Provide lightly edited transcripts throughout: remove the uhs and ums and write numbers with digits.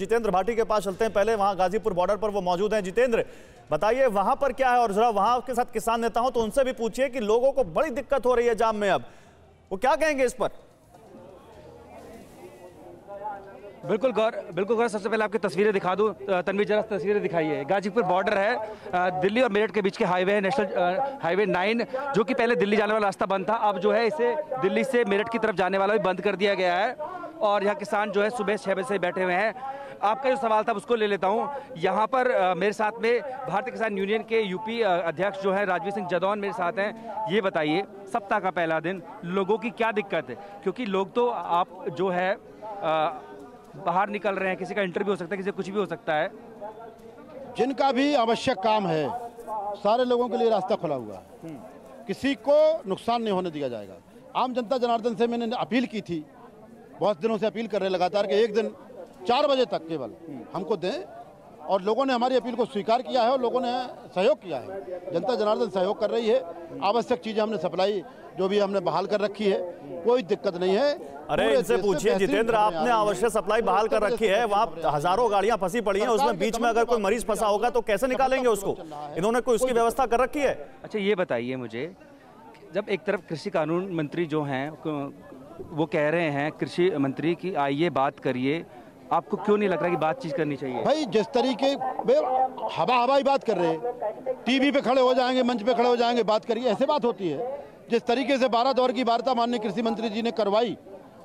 जितेंद्र भाटी के पास चलते हैं। पहले वहां गाजीपुर बॉर्डर पर वो मौजूद हैं। जितेंद्र, बताइए वहां पर क्या है, और जरा वहां के साथ किसान नेता हो तो उनसे भी पूछिए कि लोगों को बड़ी दिक्कत हो रही है जाम में, अब वो क्या कहेंगे इस पर। बिल्कुल गौर, सबसे पहले आपकी तस्वीरें दिखा दूं। तन्वी, जरा तस्वीरें दिखाइए। गाजीपुर बॉर्डर है, दिल्ली और मेरठ के बीच के हाईवे है, नेशनल हाईवे 9, जो कि पहले दिल्ली जाने वाला रास्ता बंद था। अब जो है इसे दिल्ली से मेरठ की तरफ जाने वाला भी बंद कर दिया गया है। और यहाँ किसान जो है सुबह 6 बजे से बैठे हुए हैं। आपका जो सवाल था उसको ले लेता हूँ। यहाँ पर मेरे साथ में भारतीय किसान यूनियन के यूपी अध्यक्ष जो है राजवीर सिंह जदौन मेरे साथ हैं। ये बताइए, सप्ताह का पहला दिन, लोगों की क्या दिक्कत है? क्योंकि लोग तो आप जो है बाहर निकल रहे हैं, किसी का इंटरव्यू हो सकता है, किसी कुछ भी हो सकता है। जिनका भी आवश्यक काम है सारे लोगों के लिए रास्ता खुला हुआ है, किसी को नुकसान नहीं होने दिया जाएगा। आम जनता जनार्दन से मैंने अपील की थी, बहुत दिनों से अपील कर रहे लगातार कि एक दिन 4 बजे तक केवल हमको दें, और लोगों ने हमारी अपील को स्वीकार किया है और लोगों ने सहयोग किया है। जनता जनार्दन सहयोग कर रही है। आवश्यक चीज़ें हमने सप्लाई जो भी हमने बहाल कर रखी है, कोई दिक्कत नहीं है। अरे इनसे पूछिए जितेंद्र, आपने आवश्यक सप्लाई बहाल कर रखी है, वहाँ हजारों गाड़ियाँ फंसी पड़ी हैं, उसमें बीच में अगर कोई मरीज फंसा होगा तो कैसे निकालेंगे उसको? इन्होंने कोई उसकी व्यवस्था कर रखी है? अच्छा ये बताइए मुझे, जब एक तरफ कृषि कानून मंत्री जो हैं वो कह रहे हैं कृषि मंत्री की आइए बात करिए, आपको क्यों नहीं लग रहा कि बातचीत करनी चाहिए? भाई जिस तरीके हवा हवाई बात कर रहे हैं, टीवी पे खड़े हो जाएंगे, मंच पे खड़े हो जाएंगे, बात करिए, ऐसे बात होती है? जिस तरीके से 12 दौर की वार्ता माननीय कृषि मंत्री जी ने करवाई,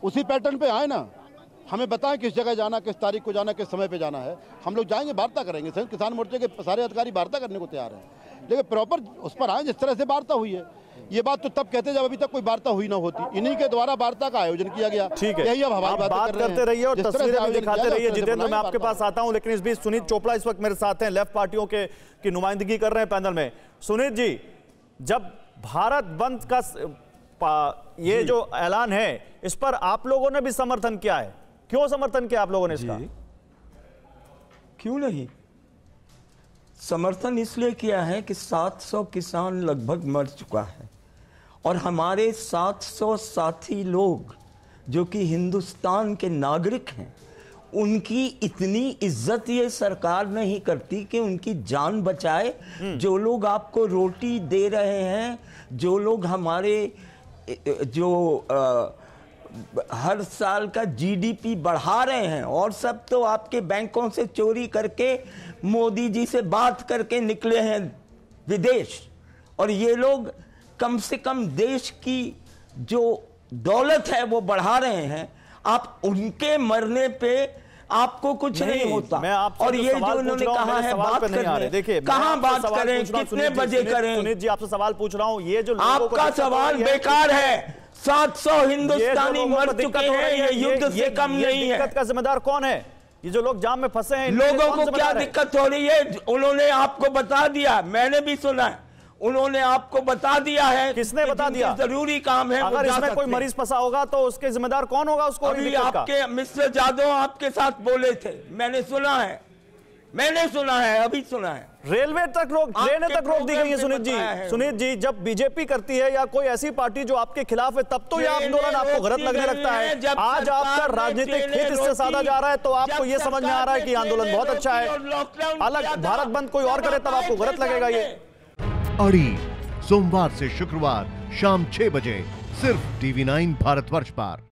उसी पैटर्न पे आए ना, हमें बताएं किस जगह जाना, किस तारीख को जाना, किस समय पे जाना है, हम लोग जाएंगे, वार्ता करेंगे। संयुक्त किसान मोर्चा के सारे अधिकारी वार्ता करने को तैयार हैं, लेकिन प्रॉपर उस पर आए जिस तरह से वार्ता हुई है। ये बात तो तब कहते जब अभी तक कोई वार्ता हुई ना होती, इन्हीं के द्वारा वार्ता का आयोजन किया गया। ठीक है, यही अब हमारी बात करते रहिए और तस्वीरें दिखाते रहिए। जितेंद्र, मैं आपके पास आता हूं, लेकिन इस बीच सुनीत चोपड़ा इस वक्त मेरे साथ हैं, लेफ्ट पार्टियों की नुमाइंदगी कर रहे हैं पैनल में। सुनीत जी, जब भारत बंद का ये जो ऐलान है, इस पर आप लोगों ने भी समर्थन किया है, क्यों समर्थन किया आप लोगों ने इसका? क्यों नहीं समर्थन इसलिए किया है कि 700 किसान लगभग मर चुका है, और हमारे 700 साथी लोग जो कि हिंदुस्तान के नागरिक हैं, उनकी इतनी इज्जत ये सरकार नहीं करती कि उनकी जान बचाए। जो लोग आपको रोटी दे रहे हैं, जो लोग हमारे जो हर साल का जीडीपी बढ़ा रहे हैं, और सब तो आपके बैंकों से चोरी करके मोदी जी से बात करके निकले हैं विदेश, और ये लोग कम से कम देश की जो दौलत है वो बढ़ा रहे हैं। आप उनके मरने पे आपको कुछ नहीं होता। और ये जो उन्होंने कहा है बात करें, देखिए कहाँ बात करें, कितने बजे करें? सुनीत जी आपसे सवाल पूछ रहा हूँ, ये जो आपका सवाल बेकार है। 700 हिंदुस्तानी मर चुके हैं, ये युद्ध से कम नहीं है। दिक्कत का जिम्मेदार कौन है? ये जो लोग जाम में फंसे हैं, लोगों को क्या दिक्कत हो रही है? उन्होंने आपको बता दिया, मैंने भी सुना है, उन्होंने आपको बता दिया है। किसने बता दिया? जरूरी काम है, अगर इसमें कोई मरीज फंसा होगा तो उसके जिम्मेदार कौन होगा? उसको अभी आपके मिस्टर जादव आपके साथ बोले थे, मैंने सुना है, मैंने सुना है, अभी सुना है। रेलवे तक रोक, ट्रेनें तक रोक दी गई है। सुनीत जी, जब बीजेपी करती है या कोई ऐसी पार्टी जो आपके खिलाफ है, तब तो ये आंदोलन आपको गलत लगने लगता है। आज आपका राजनीतिक खेत इससे साधा जा रहा है, तो आपको ये समझ में आ रहा है कि आंदोलन बहुत अच्छा है, अलग भारत बंद कोई और करे तब आपको गलत लगेगा ये। अड़ी सोमवार से शुक्रवार शाम 6 बजे सिर्फ TV9 भारतवर्ष पर।